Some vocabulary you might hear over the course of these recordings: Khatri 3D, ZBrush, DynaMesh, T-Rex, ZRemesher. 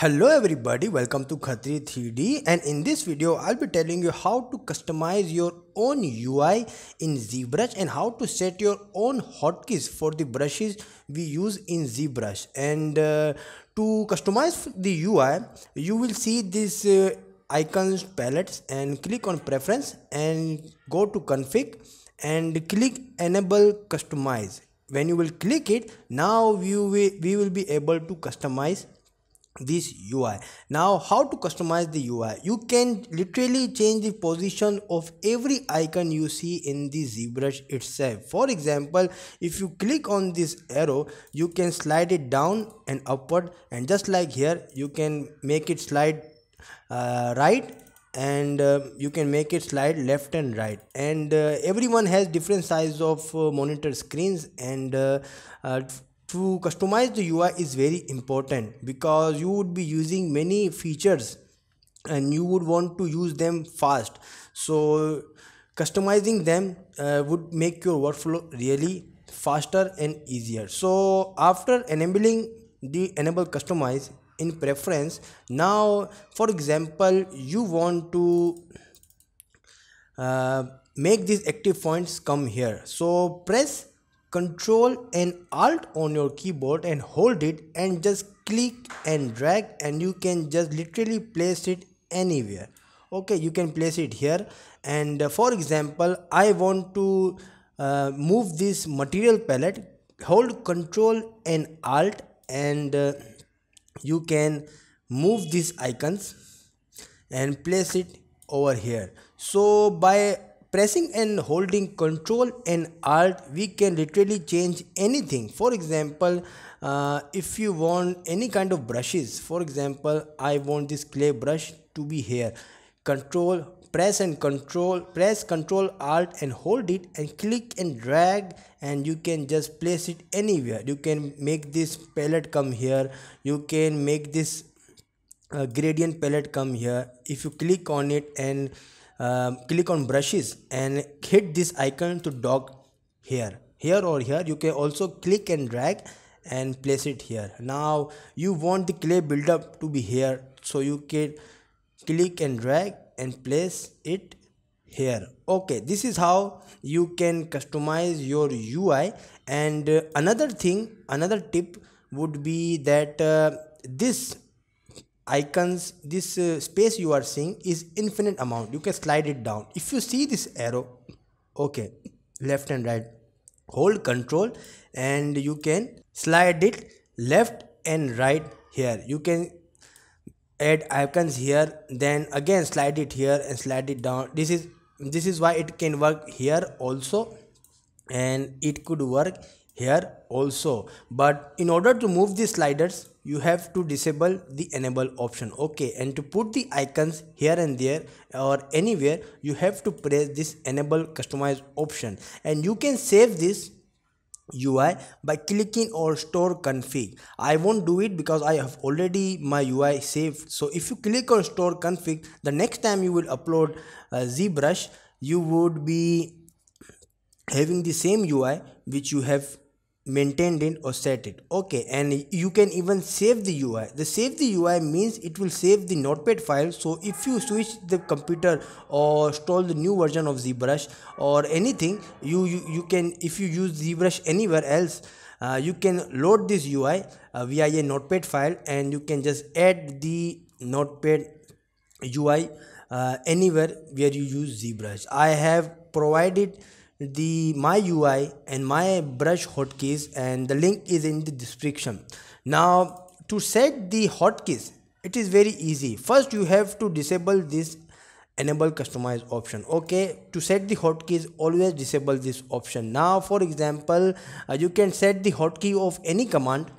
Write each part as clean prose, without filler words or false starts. Hello everybody, welcome to Khatri 3D, and in this video I'll be telling you how to customize your own UI in ZBrush and how to set your own hotkeys for the brushes we use in ZBrush. And to customize the UI, you will see this icons palettes and click on preference and go to config and click enable customize. When you will click it, now we will be able to customize this UI. Now how to customize the UI? You can literally change the position of every icon you see in the ZBrush itself. For example, if you click on this arrow, you can slide it down and upward, and just like here you can make it slide right, and you can make it slide left and right. And everyone has different size of monitor screens, and to customize the UI is very important because you would be using many features and you would want to use them fast. So customizing them would make your workflow really faster and easier. So after enabling the enable customize in preference, now for example you want to make these active points come here. So press Ctrl and Alt on your keyboard and hold it and just click and drag, and you can just literally place it anywhere. Okay, you can place it here, and for example I want to move this material palette. Hold Ctrl and Alt and you can move these icons and place it over here. So by pressing and holding Ctrl and Alt, we can literally change anything. For example, if you want any kind of brushes, for example I want this clay brush to be here, press Ctrl Alt and hold it and click and drag, and you can just place it anywhere. You can make this palette come here, you can make this gradient palette come here. If you click on it and click on brushes and hit this icon to dock here or here, you can also click and drag and place it here. Now you want the clay buildup to be here, so you can click and drag and place it here. Okay, this is how you can customize your UI. And another tip would be that this icons, this space you are seeing is infinite amount. You can slide it down. If you see this arrow, okay, left and right, hold Ctrl and you can slide it left and right. Here you can add icons here, then again slide it here and slide it down. This is why it can work here also, and it could work here also, but in order to move these sliders you have to disable the enable option. Okay, and to put the icons here and there or anywhere, you have to press this enable customize option. And you can save this UI by clicking or store config. I won't do it because I have already my UI saved. So if you click on store config, the next time you will upload ZBrush, you would be having the same UI which you have maintained it or set it. Okay, and you can even save the UI. The save the UI means it will save the notepad file. So if you switch the computer or install the new version of ZBrush or anything, you can, if you use ZBrush anywhere else, you can load this UI via a notepad file, and you can just add the notepad UI anywhere where you use ZBrush. I have provided my UI and my brush hotkeys, and the link is in the description. Now to set the hotkeys, it is very easy. First you have to disable this enable customize option. Okay, to set the hotkeys always disable this option. Now for example you can set the hotkey of any command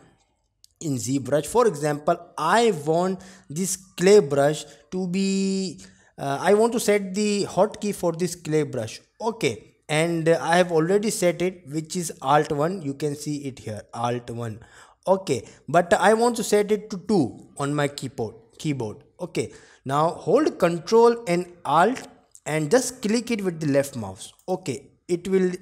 in ZBrush. For example, I want this clay brush to be I want to set the hotkey for this clay brush. Okay, and I have already set it, which is alt 1. You can see it here, alt 1. Okay, but I want to set it to 2 on my keyboard. Okay, now hold Ctrl and Alt and just click it with the left mouse. Okay, it will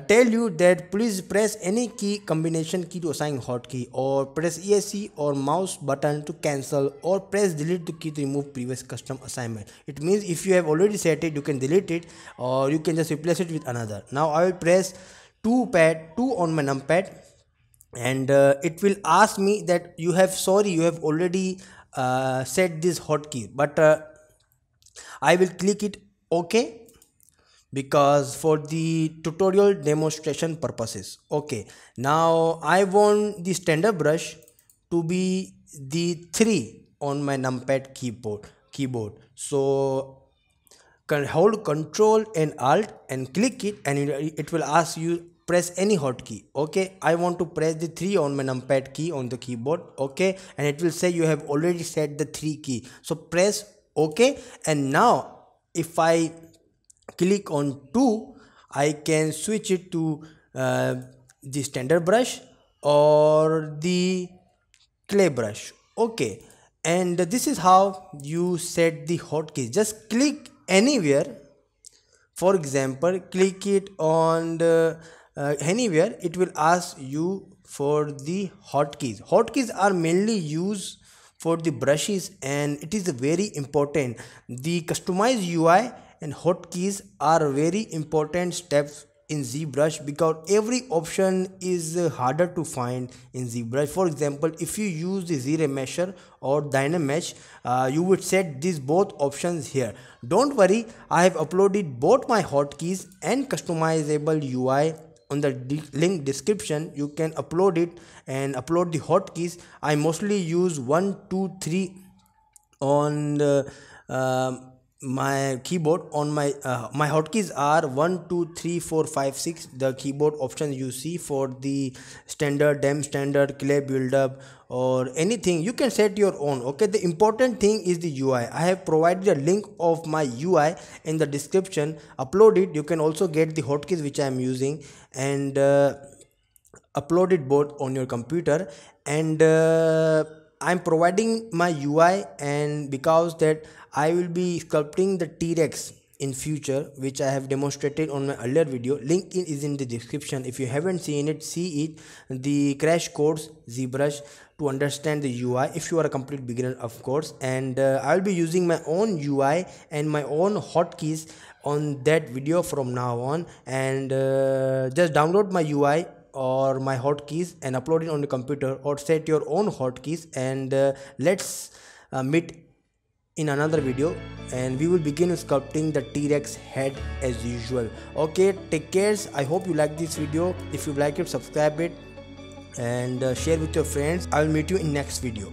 tell you that please press any key combination key to assign hotkey, or press ESC or mouse button to cancel, or press delete the key to remove previous custom assignment. It means if you have already set it, you can delete it or you can just replace it with another. Now I will press 2 on my numpad, and it will ask me that you have already set this hotkey, but I will click it OK, because for the tutorial demonstration purposes. Okay, now I want the standard brush to be the 3 on my numpad keyboard. So hold Ctrl and Alt and click it, and it will ask you press any hotkey. Okay, I want to press the 3 on my numpad key on the keyboard. Okay, and it will say you have already set the 3 key. So press OK, and now if I click on 2, I can switch it to the standard brush or the clay brush. Okay, and this is how you set the hotkeys. Just click anywhere, for example click it on the, anywhere, it will ask you for the hotkeys. Hotkeys are mainly used for the brushes, and it is very important. The customized UI and hotkeys are very important steps in ZBrush, because every option is harder to find in ZBrush. For example, if you use the ZRemesher or DynaMesh, you would set these both options here. Don't worry, I have uploaded both my hotkeys and customizable UI on the link description. You can upload it and upload the hotkeys. I mostly use 1, 2, 3 on my keyboard. On my my hotkeys are 1, 2, 3, 4, 5, 6, the keyboard options you see for the standard, dem standard, clay buildup, or anything. You can set your own. Okay, the important thing is the UI. I have provided a link of my UI in the description. Upload it. You can also get the hotkeys which I am using, and upload it both on your computer. And I'm providing my UI, and because that I will be sculpting the T-Rex in future, which I have demonstrated on my earlier video. Link is in the description. If you haven't seen it, see it. The crash course ZBrush to understand the UI, if you are a complete beginner, of course. And I'll be using my own UI and my own hotkeys on that video from now on. And just download my UI or my hotkeys and upload it on the computer, or set your own hotkeys, and let's meet in another video, and we will begin sculpting the T-Rex head as usual. Okay, take care. I hope you like this video. If you like it, subscribe it and share with your friends. I will meet you in next video.